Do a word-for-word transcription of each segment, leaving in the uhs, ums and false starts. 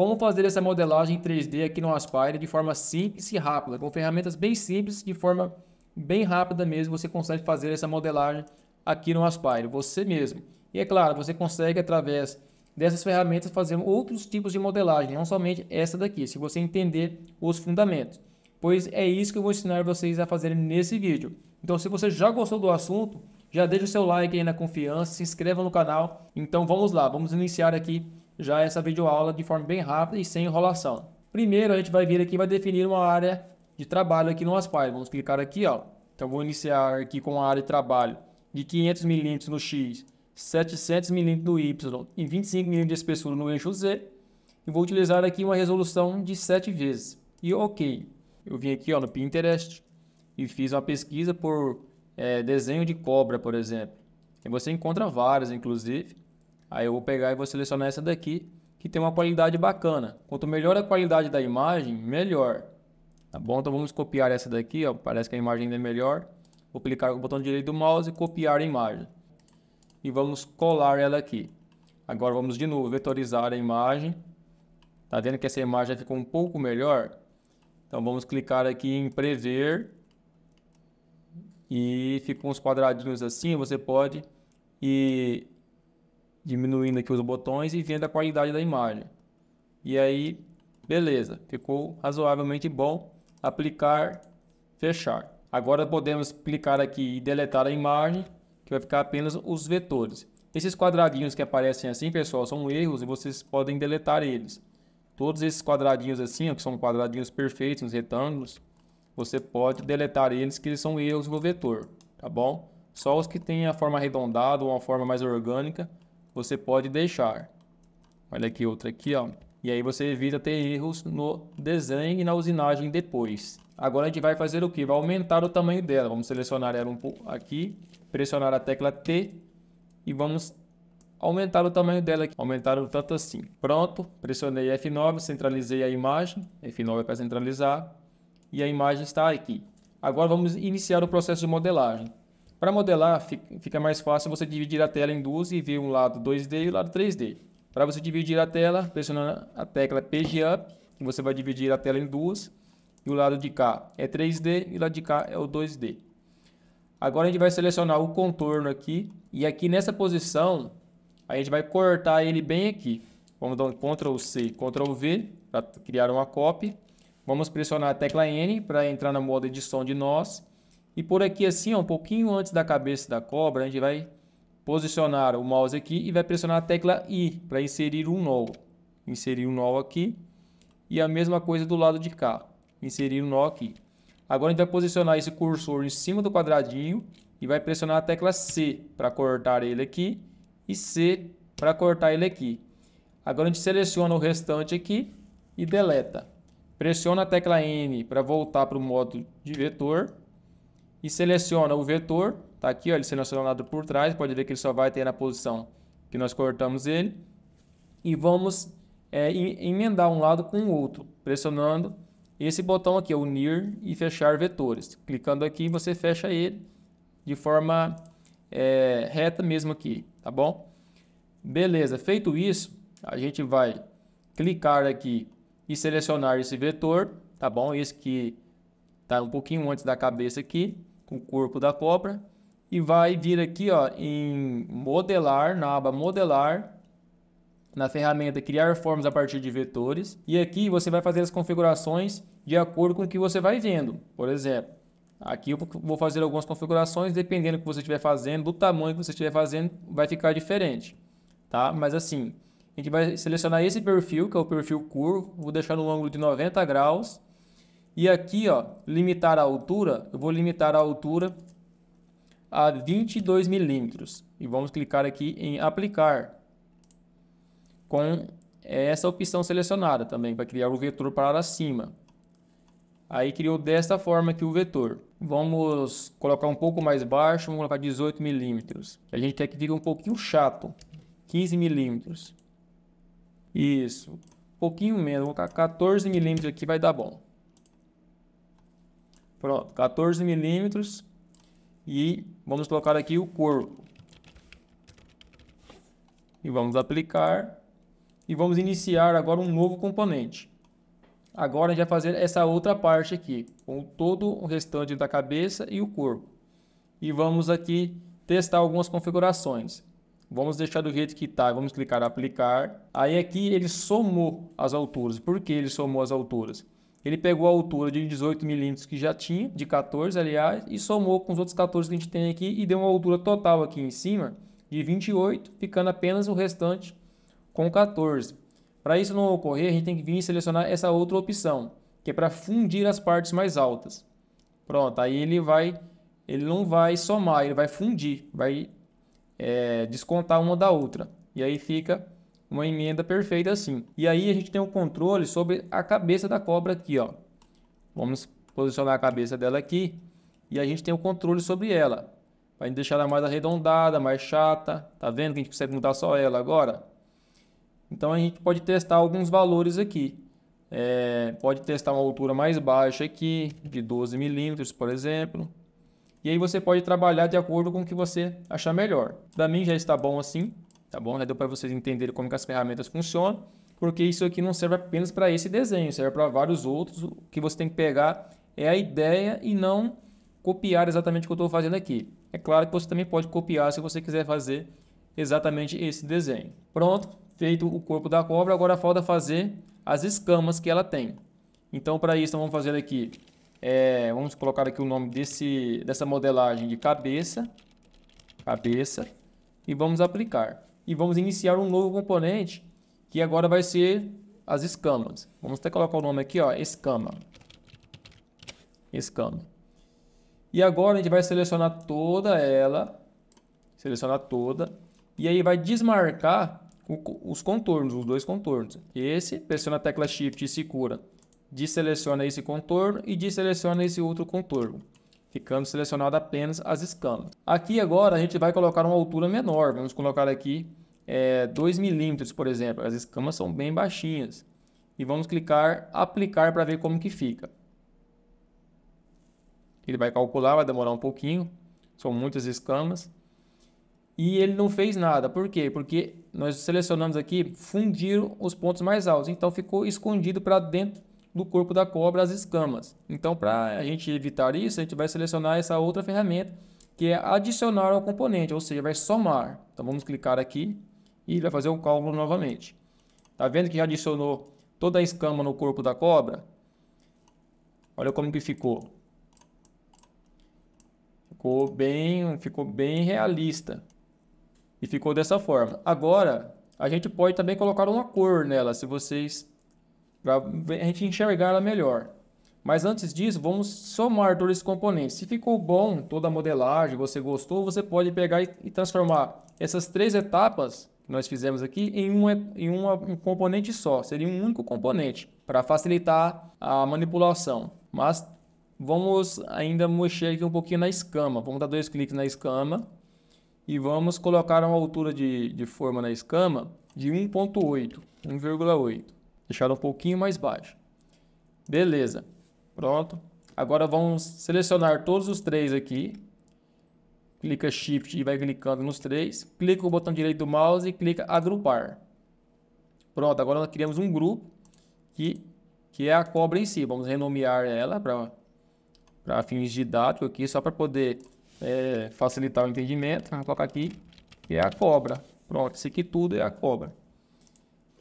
Como fazer essa modelagem três D aqui no Aspire de forma simples e rápida, com ferramentas bem simples, de forma bem rápida mesmo, você consegue fazer essa modelagem aqui no Aspire, você mesmo. E é claro, você consegue através dessas ferramentas fazer outros tipos de modelagem, não somente essa daqui, se você entender os fundamentos. Pois é isso que eu vou ensinar vocês a fazerem nesse vídeo. Então, se você já gostou do assunto, já deixa o seu like aí na confiança, se inscreva no canal. Então, vamos lá, vamos iniciar aqui já essa videoaula de forma bem rápida e sem enrolação. Primeiro, a gente vai vir aqui e vai definir uma área de trabalho aqui no Aspire. Vamos clicar aqui, ó. Então, vou iniciar aqui com a área de trabalho de quinhentos milímetros no X, setecentos milímetros no Y e vinte e cinco milímetros de espessura no eixo Z. E vou utilizar aqui uma resolução de sete vezes. E OK. Eu vim aqui, ó, no Pinterest e fiz uma pesquisa por é, desenho de cobra, por exemplo. E você encontra várias, inclusive. Aí eu vou pegar e vou selecionar essa daqui, que tem uma qualidade bacana. Quanto melhor a qualidade da imagem, melhor. Tá bom? Então vamos copiar essa daqui, ó. Parece que a imagem ainda é melhor. Vou clicar com o botão direito do mouse e copiar a imagem. E vamos colar ela aqui. Agora vamos de novo vetorizar a imagem. Tá vendo que essa imagem ficou um pouco melhor? Então vamos clicar aqui em prever e ficam uns quadradinhos assim. Você pode ir diminuindo aqui os botões e vendo a qualidade da imagem. E aí, beleza, ficou razoavelmente bom. Aplicar, fechar. Agora podemos clicar aqui e deletar a imagem, que vai ficar apenas os vetores. Esses quadradinhos que aparecem assim, pessoal, são erros e vocês podem deletar eles. Todos esses quadradinhos assim, que são quadradinhos perfeitos, uns retângulos, você pode deletar eles, que eles são erros no vetor, tá bom? Só os que têm a forma arredondada ou uma forma mais orgânica, você pode deixar. Olha aqui outra aqui, ó. E aí você evita ter erros no desenho e na usinagem depois. Agora a gente vai fazer o que? Vai aumentar o tamanho dela. Vamos selecionar ela um pouco aqui, pressionar a tecla T e vamos aumentar o tamanho dela aqui, aumentar o tanto assim. Pronto, pressionei F nove, centralizei a imagem, F nove é para centralizar, e a imagem está aqui. Agora vamos iniciar o processo de modelagem. Para modelar, fica mais fácil você dividir a tela em duas e ver um lado dois D e o lado três D. Para você dividir a tela, pressionando a tecla Page Up, você vai dividir a tela em duas, e o lado de cá é três D e o lado de cá é o dois D. Agora a gente vai selecionar o contorno aqui, e aqui nessa posição, a gente vai cortar ele bem aqui. Vamos dar um control C, control V para criar uma copy. Vamos pressionar a tecla N para entrar na modo edição de nós. E por aqui assim, ó, um pouquinho antes da cabeça da cobra, a gente vai posicionar o mouse aqui e vai pressionar a tecla I para inserir um nó. Inserir um nó aqui. E a mesma coisa do lado de cá. Inserir um nó aqui. Agora a gente vai posicionar esse cursor em cima do quadradinho e vai pressionar a tecla C para cortar ele aqui. E C para cortar ele aqui. Agora a gente seleciona o restante aqui e deleta. Pressiona a tecla N para voltar para o modo de vetor e seleciona o vetor. Está aqui, ó, ele selecionado por trás, pode ver que ele só vai ter na posição que nós cortamos ele. E vamos é, emendar um lado com o outro, pressionando esse botão aqui, unir e fechar vetores. Clicando aqui você fecha ele de forma é, reta mesmo aqui. Tá bom? Beleza, feito isso, a gente vai clicar aqui e selecionar esse vetor, tá bom? Esse que tá um pouquinho antes da cabeça aqui, com o corpo da cobra. E vai vir aqui, ó, em modelar, na aba modelar, na ferramenta criar formas a partir de vetores. E aqui você vai fazer as configurações de acordo com o que você vai vendo. Por exemplo, aqui eu vou fazer algumas configurações, dependendo do que você estiver fazendo, do tamanho que você estiver fazendo, vai ficar diferente, tá? Mas assim, a gente vai selecionar esse perfil, que é o perfil curvo, vou deixar no ângulo de noventa graus. E aqui, ó, limitar a altura, eu vou limitar a altura a vinte e dois milímetros. E vamos clicar aqui em aplicar, com essa opção selecionada também, para criar o vetor para cima. Aí criou desta forma aqui o vetor. Vamos colocar um pouco mais baixo, vamos colocar dezoito milímetros. A gente quer que fique um pouquinho chato, quinze milímetros. Isso, um pouquinho menos, vou colocar quatorze milímetros aqui, vai dar bom. Pronto, quatorze milímetros. E vamos colocar aqui o corpo. E vamos aplicar. e vamos iniciar agora um novo componente. Agora a gente vai fazer essa outra parte aqui, com todo o restante da cabeça e o corpo. E vamos aqui testar algumas configurações. Vamos deixar do jeito que está, vamos clicar em aplicar. Aí aqui ele somou as alturas. Por que ele somou as alturas? Ele pegou a altura de dezoito milímetros que já tinha, de quatorze aliás, e somou com os outros quatorze que a gente tem aqui e deu uma altura total aqui em cima de vinte e oito, ficando apenas o restante com quatorze. Para isso não ocorrer, a gente tem que vir selecionar essa outra opção, que é para fundir as partes mais altas. Pronto, aí ele vai, ele não vai somar, ele vai fundir, vai é, descontar uma da outra. E aí fica uma emenda perfeita assim. E aí a gente tem o controle sobre a cabeça da cobra aqui, ó. Vamos posicionar a cabeça dela aqui e a gente tem o controle sobre ela. Vai deixar ela mais arredondada, mais chata. Tá vendo que a gente consegue mudar só ela agora? Então a gente pode testar alguns valores aqui. É, pode testar uma altura mais baixa aqui, de doze milímetros, por exemplo. E aí você pode trabalhar de acordo com o que você achar melhor. Para mim já está bom assim, tá bom? Já deu para vocês entenderem como que as ferramentas funcionam, porque isso aqui não serve apenas para esse desenho, serve para vários outros. O que você tem que pegar é a ideia e não copiar exatamente o que eu estou fazendo aqui. É claro que você também pode copiar se você quiser fazer exatamente esse desenho. Pronto. Feito o corpo da cobra, agora falta fazer as escamas que ela tem. Então, para isso, vamos fazer aqui, é, vamos colocar aqui o nome desse, dessa modelagem de cabeça, cabeça, e vamos aplicar. E vamos iniciar um novo componente, que agora vai ser as escamas. Vamos até colocar o nome aqui, ó, escama, escama. E agora a gente vai selecionar toda ela, selecionar toda, e aí vai desmarcar os contornos, os dois contornos. Esse, pressiona a tecla Shift e segura. Deseleciona esse contorno e deseleciona esse outro contorno. Ficando selecionado apenas as escamas. Aqui agora a gente vai colocar uma altura menor. Vamos colocar aqui é, dois milímetros, por exemplo. As escamas são bem baixinhas. E vamos clicar aplicar para ver como que fica. Ele vai calcular, vai demorar um pouquinho. São muitas escamas. E ele não fez nada. Por quê? Porque nós selecionamos aqui, fundir os pontos mais altos. Então, ficou escondido para dentro do corpo da cobra as escamas. Então, para a gente evitar isso, a gente vai selecionar essa outra ferramenta, que é adicionar ao componente, ou seja, vai somar. Então, vamos clicar aqui e ele vai fazer o cálculo novamente. Está vendo que já adicionou toda a escama no corpo da cobra? Olha como que ficou. Ficou bem, ficou bem realista. E ficou dessa forma. Agora, a gente pode também colocar uma cor nela, se vocês... para a gente enxergar ela melhor. Mas antes disso, vamos somar todos esses componentes. Se ficou bom toda a modelagem, você gostou, você pode pegar e transformar essas três etapas que nós fizemos aqui em, uma, em uma, um componente só. Seria um único componente, para facilitar a manipulação. Mas vamos ainda mexer aqui um pouquinho na escama. Vamos dar dois cliques na escama. E vamos colocar uma altura de, de forma na escama de um ponto oito, um vírgula oito. Deixar um pouquinho mais baixo. Beleza. Pronto. Agora vamos selecionar todos os três aqui. Clica Shift e vai clicando nos três. Clica com o botão direito do mouse e clica agrupar. Pronto. Agora nós criamos um grupo que, que é a cobra em si. Vamos renomear ela para fins didáticos aqui, só para poder... É, facilitar o entendimento, vou colocar aqui que é a cobra. Pronto, isso aqui tudo é a cobra.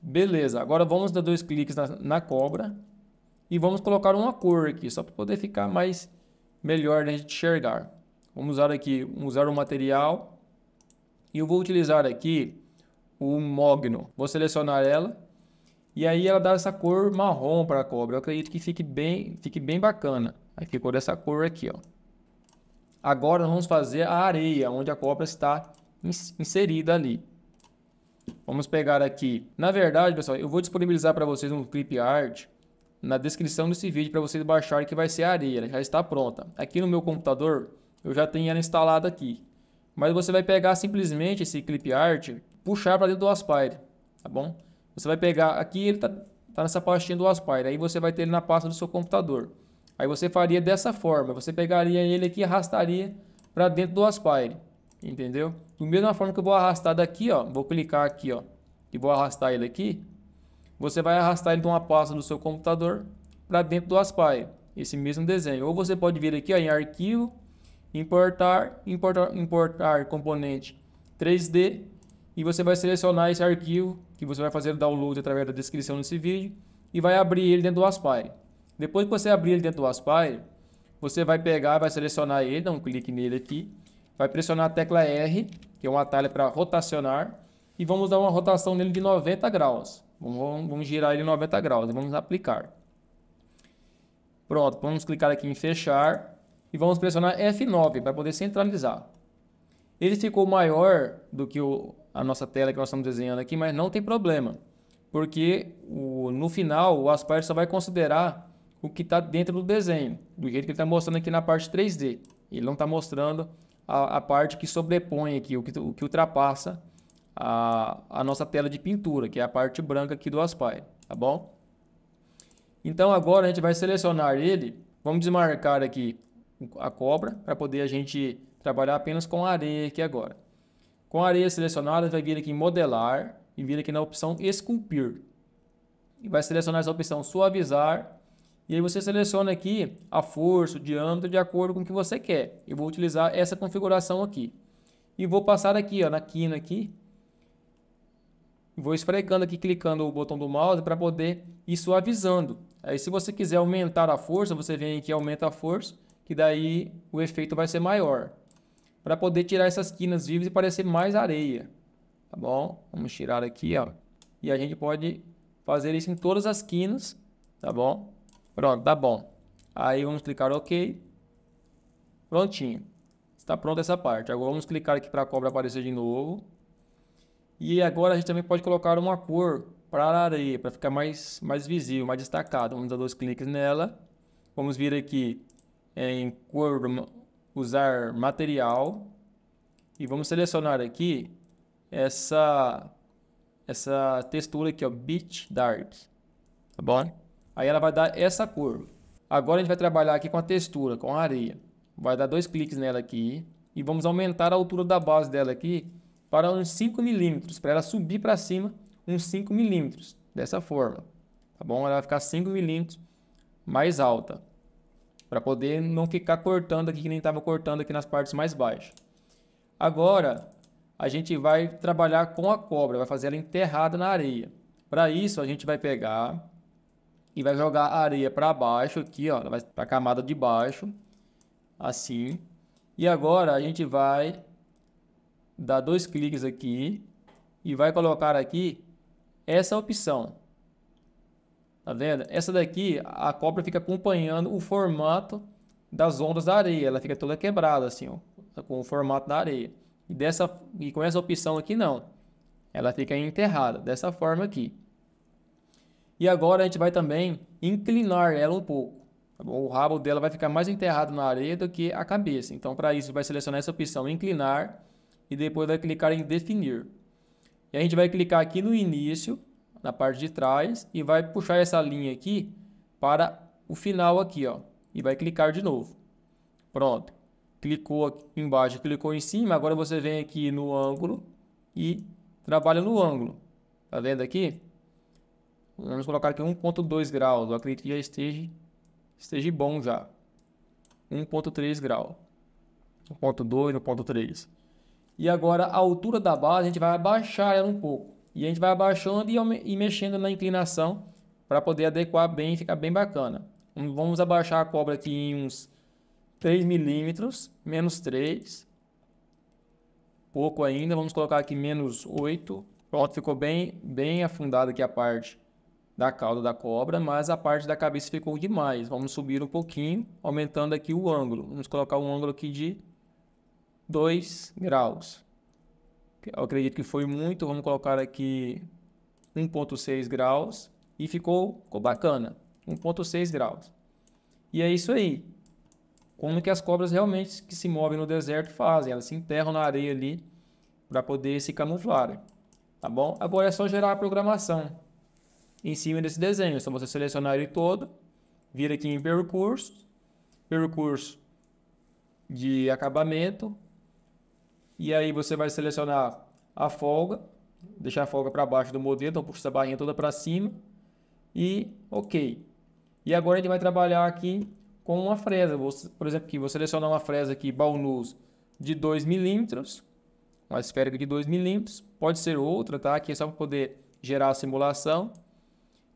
Beleza, agora vamos dar dois cliques na, na cobra e vamos colocar uma cor aqui, só para poder ficar mais melhor de enxergar. Vamos usar aqui, usar o material e eu vou utilizar aqui o Mogno. Vou selecionar ela e aí ela dá essa cor marrom para a cobra. Eu acredito que fique bem, fique bem bacana. Aí ficou dessa cor aqui, ó. Agora vamos fazer a areia, onde a cobra está inserida ali. Vamos pegar aqui. Na verdade, pessoal, eu vou disponibilizar para vocês um ClipArt na descrição desse vídeo para vocês baixarem, que vai ser a areia. Ela já está pronta. Aqui no meu computador, eu já tenho ela instalada aqui. Mas você vai pegar simplesmente esse ClipArt e puxar para dentro do Aspire, tá bom? Você vai pegar aqui, ele está tá nessa pastinha do Aspire. Aí você vai ter ele na pasta do seu computador. Aí você faria dessa forma, você pegaria ele aqui e arrastaria para dentro do Aspire, entendeu? Da mesma forma que eu vou arrastar daqui, ó, vou clicar aqui, ó, e vou arrastar ele aqui, você vai arrastar ele de uma pasta do seu computador para dentro do Aspire, esse mesmo desenho. Ou você pode vir aqui ó, em arquivo, importar, importar, importar componente três D, e você vai selecionar esse arquivo que você vai fazer o download através da descrição desse vídeo e vai abrir ele dentro do Aspire. Depois que você abrir ele dentro do Aspire, você vai pegar, vai selecionar ele, dá um clique nele aqui, vai pressionar a tecla R, que é um atalho para rotacionar, e vamos dar uma rotação nele de noventa graus. Vamos, vamos girar ele noventa graus e vamos aplicar. Pronto, vamos clicar aqui em fechar e vamos pressionar F nove para poder centralizar. Ele ficou maior do que o, a nossa tela que nós estamos desenhando aqui, mas não tem problema, porque o, no final o Aspire só vai considerar o que está dentro do desenho, do jeito que ele está mostrando aqui na parte três D. Ele não está mostrando a, a parte que sobrepõe aqui, o que, o que ultrapassa a, a nossa tela de pintura, que é a parte branca aqui do Aspire, tá bom? Então agora a gente vai selecionar ele, vamos desmarcar aqui a cobra para poder a gente trabalhar apenas com a areia aqui agora. Com a areia selecionada, a gente vai vir aqui em modelar e vir aqui na opção esculpir. E vai selecionar essa opção suavizar e aí você seleciona aqui a força, o diâmetro de acordo com o que você quer. Eu vou utilizar essa configuração aqui e vou passar aqui ó, na quina aqui. Vou esfregando aqui, clicando o botão do mouse para poder ir suavizando. Aí se você quiser aumentar a força, você vem aqui e aumenta a força, que daí o efeito vai ser maior. Para poder tirar essas quinas vivas e parecer mais areia. Tá bom? Vamos tirar aqui, ó. E a gente pode fazer isso em todas as quinas, tá bom? Pronto, tá bom. Aí vamos clicar OK. Prontinho. Está pronta essa parte. Agora vamos clicar aqui para a cobra aparecer de novo. E agora a gente também pode colocar uma cor para a areia, para ficar mais, mais visível, mais destacado. Vamos dar dois cliques nela. Vamos vir aqui em cor, usar material. E vamos selecionar aqui essa, essa textura aqui, ó, Beach Dark. Tá bom? Aí ela vai dar essa cor. Agora a gente vai trabalhar aqui com a textura, com a areia. Vai dar dois cliques nela aqui. E vamos aumentar a altura da base dela aqui para uns cinco milímetros, para ela subir para cima uns cinco milímetros, dessa forma, tá bom? Ela vai ficar cinco milímetros mais alta, para poder não ficar cortando aqui, que nem estava cortando aqui nas partes mais baixas. Agora, a gente vai trabalhar com a cobra, vai fazer ela enterrada na areia. Para isso, a gente vai pegar e vai jogar a areia para baixo aqui, ó, vai para a camada de baixo, assim. E agora, a gente vai dá dois cliques aqui e vai colocar aqui essa opção. Tá vendo? Essa daqui, a cobra fica acompanhando o formato das ondas da areia. Ela fica toda quebrada assim, ó, com o formato da areia. E, dessa, e com essa opção aqui não. Ela fica enterrada, dessa forma aqui. E agora a gente vai também inclinar ela um pouco. Tá bom? O rabo dela vai ficar mais enterrado na areia do que a cabeça. Então para isso vai selecionar essa opção inclinar. E depois vai clicar em definir. E a gente vai clicar aqui no início, na parte de trás, e vai puxar essa linha aqui para o final aqui, ó. E vai clicar de novo. Pronto. Clicou aqui embaixo, clicou em cima. Agora você vem aqui no ângulo e trabalha no ângulo. Tá vendo aqui? Vamos colocar aqui um ponto dois graus. Eu acredito que já esteja, esteja bom já. um ponto três graus. um ponto dois, um ponto três. E agora a altura da base a gente vai abaixar ela um pouco. E a gente vai abaixando e mexendo na inclinação para poder adequar bem e ficar bem bacana. Vamos abaixar a cobra aqui em uns três milímetros, menos três. Pouco ainda, vamos colocar aqui menos oito. Pronto, ficou bem, bem afundada aqui a parte da cauda da cobra, mas a parte da cabeça ficou demais. Vamos subir um pouquinho, aumentando aqui o ângulo. Vamos colocar um ângulo aqui de dois graus. Eu acredito que foi muito. Vamos colocar aqui um ponto seis graus. E ficou, ficou bacana. um ponto seis graus. E é isso aí. Como que as cobras realmente que se movem no deserto fazem. Elas se enterram na areia ali para poder se camuflar. Tá bom? Agora é só gerar a programação em cima desse desenho. É só você selecionar ele todo. Vir aqui em percurso. Percurso de acabamento. E aí você vai selecionar a folga, deixar a folga para baixo do modelo, então puxa essa barrinha toda para cima. e OK. E agora ele vai trabalhar aqui com uma fresa. Vou, por exemplo, aqui, vou selecionar uma fresa aqui, Ball Nose, de dois milímetros, uma esférica de dois milímetros. Pode ser outra, tá? Aqui é só para poder gerar a simulação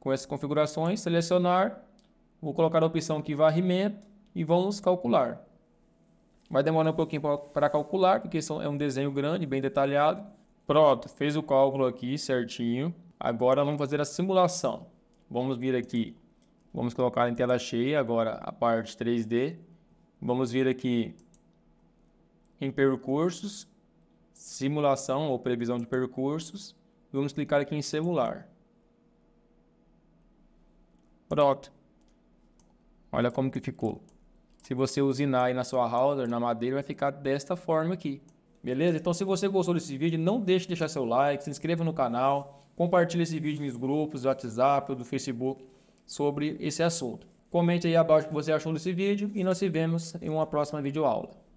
com essas configurações. Selecionar, vou colocar a opção aqui, varrimento, e vamos calcular. Vai demorar um pouquinho para calcular, porque é um desenho grande, bem detalhado. Pronto, fez o cálculo aqui certinho. Agora vamos fazer a simulação. Vamos vir aqui, vamos colocar em tela cheia agora a parte três D. Vamos vir aqui em percursos, simulação ou previsão de percursos. Vamos clicar aqui em simular. Pronto. Olha como que ficou. Se você usinar aí na sua router, na madeira, vai ficar desta forma aqui. Beleza? Então, se você gostou desse vídeo, não deixe de deixar seu like, se inscreva no canal, compartilhe esse vídeo nos grupos do WhatsApp ou do Facebook sobre esse assunto. Comente aí abaixo o que você achou desse vídeo e nós nos vemos em uma próxima videoaula.